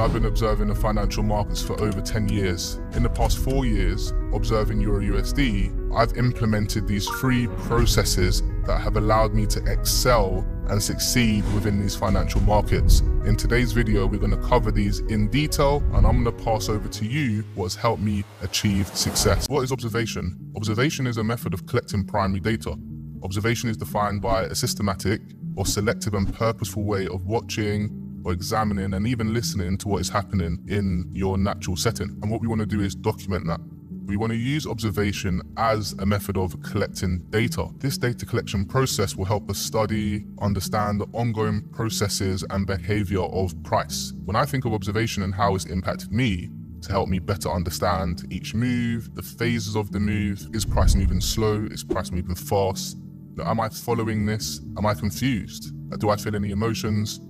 and I've been observing the financial markets for over 10 years. In the past 4 years, observing EURUSD, I've implemented these 3 processes that have allowed me to excel and succeed within these financial markets. In today's video, we're going to cover these in detail, and I'm going to pass over to you what has helped me achieve success. What is observation? Observation is a method of collecting primary data. Observation is defined by a systematic or selective and purposeful way of watching or examining and even listening to what is happening in your natural setting. And what we want to do is document that. We want to use observation as a method of collecting data. This data collection process will help us study, understand the ongoing processes and behavior of price. When I think of observation and how it's impacted me to help me better understand each move, the phases of the move, is price moving slow? Is price moving fast? Am I following this? Am I confused? Do I feel any emotions?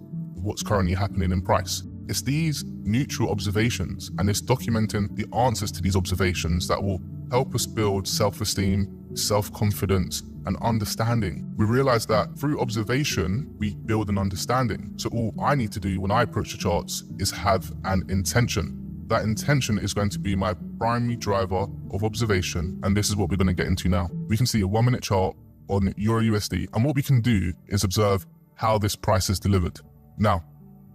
What's currently happening in price? It's these neutral observations and it's documenting the answers to these observations that will help us build self-esteem, self-confidence, and understanding. We realize that through observation, we build an understanding. So all I need to do when I approach the charts is have an intention. That intention is going to be my primary driver of observation. And this is what we're going to get into now. We can see a 1-minute chart on EURUSD. And what we can do is observe how this price is delivered. Now,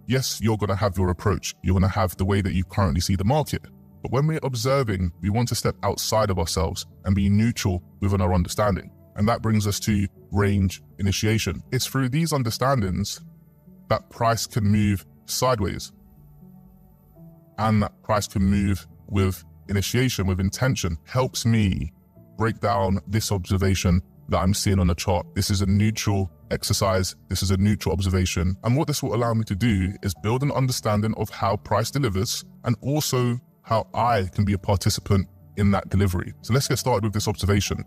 yes, you're going to have your approach. You're going to have the way that you currently see the market. But when we're observing, we want to step outside of ourselves and be neutral within our understanding. And that brings us to range initiation. It's through these understandings that price can move sideways and that price can move with initiation, with intention, helps me break down this observation that I'm seeing on the chart. This is a neutral exercise. This is a neutral observation. And what this will allow me to do is build an understanding of how price delivers and also how I can be a participant in that delivery. So let's get started with this observation.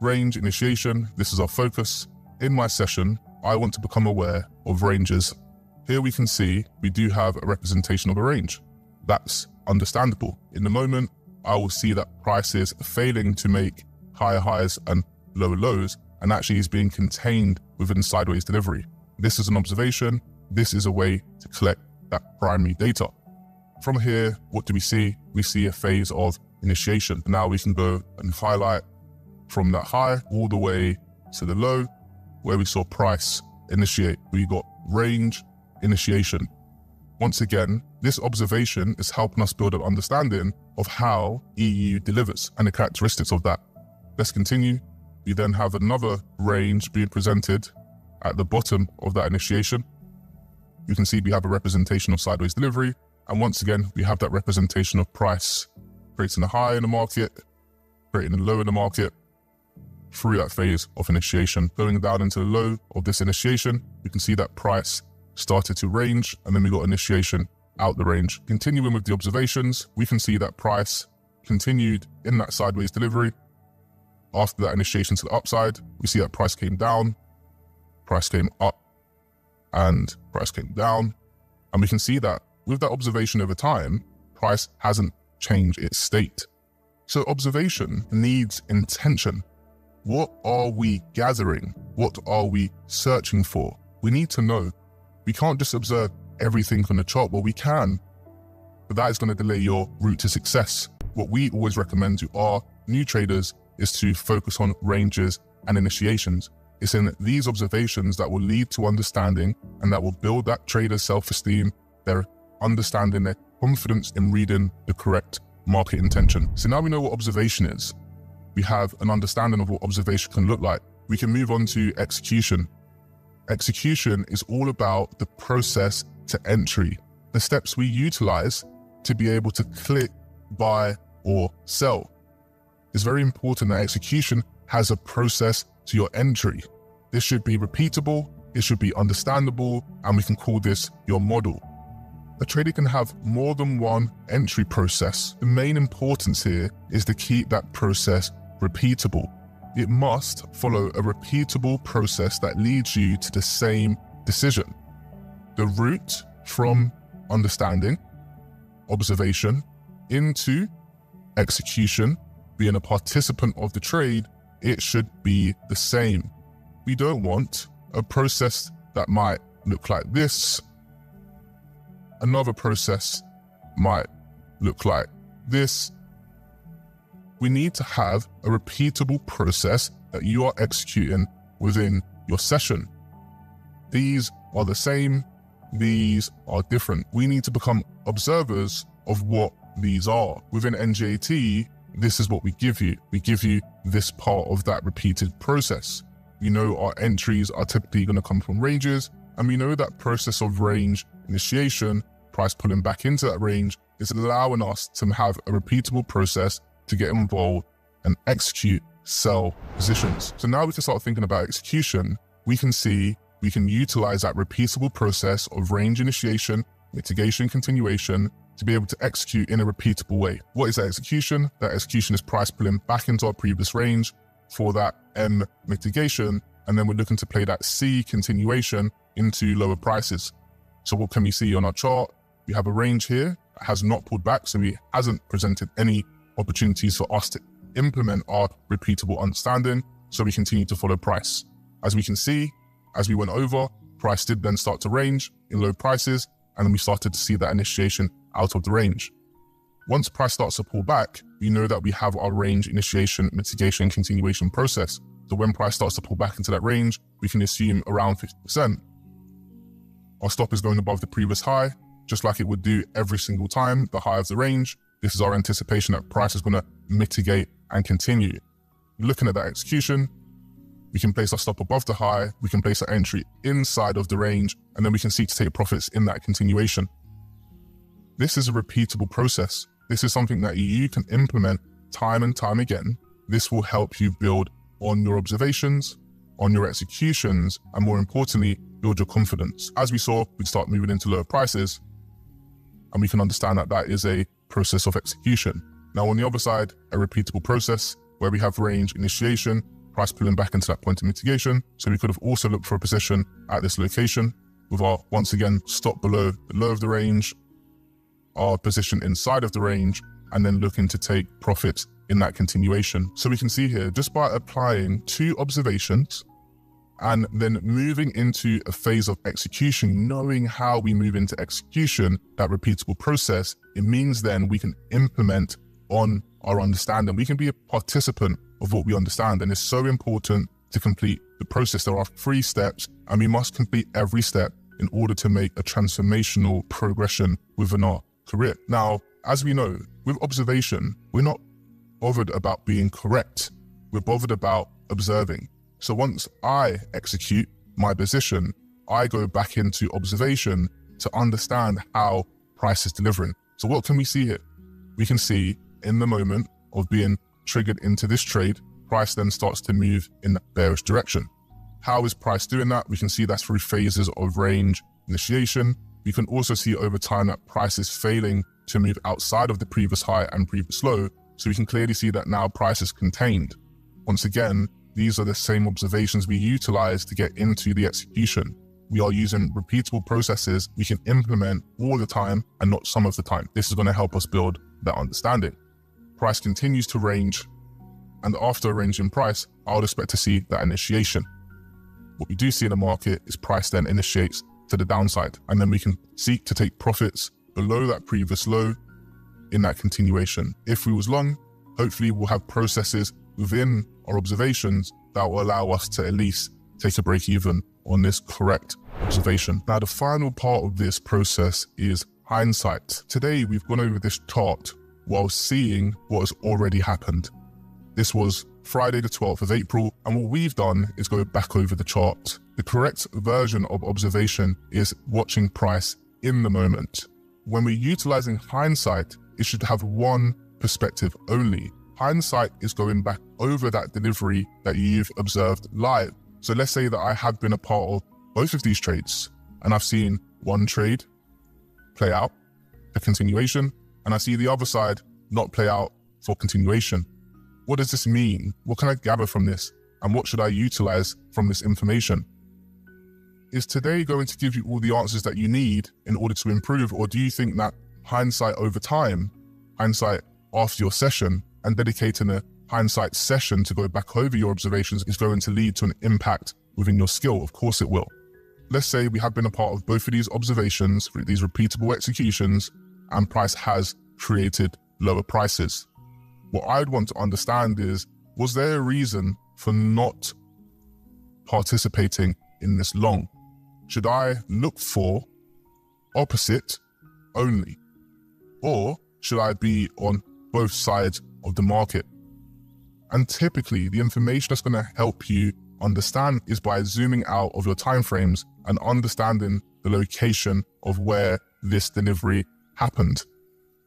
Range initiation, this is our focus. In my session, I want to become aware of ranges. Here we can see we do have a representation of a range. That's understandable. In the moment, I will see that price is failing to make higher highs and lower lows, and actually is being contained within sideways delivery. This is an observation. This is a way to collect that primary data. From here, what do we see? We see a phase of initiation. Now we can go and highlight from that high all the way to the low where we saw price initiate. We got range initiation. Once again, this observation is helping us build an understanding of how EU delivers and the characteristics of that. Let's continue. We then have another range being presented at the bottom of that initiation. You can see we have a representation of sideways delivery. And once again, we have that representation of price creating a high in the market, creating a low in the market through that phase of initiation. Going down into the low of this initiation, we can see that price started to range and then we got initiation out the range. Continuing with the observations, we can see that price continued in that sideways delivery. After that initiation to the upside, we see that price came down, price came up, and price came down. And we can see that with that observation over time, price hasn't changed its state. So observation needs intention. What are we gathering? What are we searching for? We need to know. We can't just observe everything on the chart. Well, we can, but that is going to delay your route to success. What we always recommend to our new traders is to focus on ranges and initiations. It's in these observations that will lead to understanding and that will build that trader's self-esteem, their understanding, their confidence in reading the correct market intention. So now we know what observation is. We have an understanding of what observation can look like. We can move on to execution. Execution is all about the process to entry, the steps we utilize to be able to click, buy, or sell. It's very important that execution has a process to your entry. This should be repeatable, it should be understandable, and we can call this your model. A trader can have more than one entry process. The main importance here is to keep that process repeatable. It must follow a repeatable process that leads you to the same decision. The route from understanding, observation, into execution, being a participant of the trade, it should be the same. We don't want a process that might look like this Another process might look like this. We need to have a repeatable process that you are executing within your session. These are the same, these are different. We need to become observers of what these are. Within NJAT, this is what we give you. We give you this part of that repeated process. We know our entries are typically going to come from ranges, and we know that process of range initiation, price pulling back into that range, is allowing us to have a repeatable process to get involved and execute sell positions. So now we can start thinking about execution. We can see we can utilize that repeatable process of range initiation, mitigation, continuation to be able to execute in a repeatable way. What is that execution? That execution is price pulling back into our previous range for that M mitigation. And then we're looking to play that C continuation into lower prices. So what can we see on our chart? We have a range here that has not pulled back, so it hasn't presented any opportunities for us to implement our repeatable understanding, so we continue to follow price. As we can see, as we went over, price did then start to range in low prices, and then we started to see that initiation out of the range. Once price starts to pull back, we know that we have our range initiation, mitigation, continuation process. So when price starts to pull back into that range, we can assume around 50%. Our stop is going above the previous high, just like it would do every single time, the high of the range. This is our anticipation that price is going to mitigate and continue. Looking at that execution, we can place our stop above the high, we can place our entry inside of the range, and then we can seek to take profits in that continuation. This is a repeatable process. This is something that you can implement time and time again. This will help you build on your observations, on your executions, and more importantly, build your confidence. As we saw, we start moving into lower prices, and we can understand that that is a process of execution. Now on the other side, a repeatable process where we have range initiation, price pulling back into that point of mitigation. So we could have also looked for a position at this location with our, once again, stop below the low of the range, our position inside of the range, and then looking to take profits in that continuation. So we can see here, just by applying two observations and then moving into a phase of execution, knowing how we move into execution, that repeatable process, it means then we can implement on our understanding. We can be a participant of what we understand, and it's so important to complete the process. There are 3 steps, and we must complete every step in order to make a transformational progression within our career. Now, as we know, with observation, we're not bothered about being correct. We're bothered about observing. So once I execute my position, I go back into observation to understand how price is delivering. So what can we see here? We can see in the moment of being triggered into this trade, price then starts to move in that bearish direction. How is price doing that? We can see that's through phases of range initiation. We can also see over time that price is failing to move outside of the previous high and previous low. So we can clearly see that now price is contained. Once again, these are the same observations we utilize to get into the execution. We are using repeatable processes we can implement all the time and not some of the time. This is going to help us build that understanding. Price continues to range, and after a range in price, I would expect to see that initiation. What we do see in the market is price then initiates to the downside, and then we can seek to take profits below that previous low in that continuation. If we was long, hopefully we'll have processes within our observations that will allow us to at least take a break even on this correct observation. Now, the final part of this process is hindsight. Today, we've gone over this chart while seeing what has already happened. This was Friday the 12th of April, and what we've done is go back over the chart. The correct version of observation is watching price in the moment. When we're utilizing hindsight, it should have one perspective only. Hindsight is going back over that delivery that you've observed live. So let's say that I have been a part of both of these trades, and I've seen one trade play out for continuation, and I see the other side not play out for continuation. What does this mean? What can I gather from this? And what should I utilize from this information? Is today going to give you all the answers that you need in order to improve? Or do you think that hindsight over time, hindsight after your session, and dedicating a hindsight session to go back over your observations is going to lead to an impact within your skill? Of course it will. Let's say we have been a part of both of these observations, these repeatable executions, and price has created lower prices. What I'd want to understand is, was there a reason for not participating in this long? Should I look for opposite only? Or should I be on both sides of the market? And typically the information that's going to help you understand is by zooming out of your timeframes and understanding the location of where this delivery happened.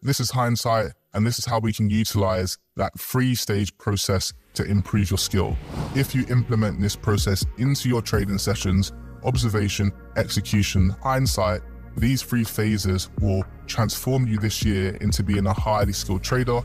This is hindsight, and this is how we can utilize that three-stage process to improve your skill. If you implement this process into your trading sessions, observation, execution, hindsight, these three phases will transform you this year into being a highly skilled trader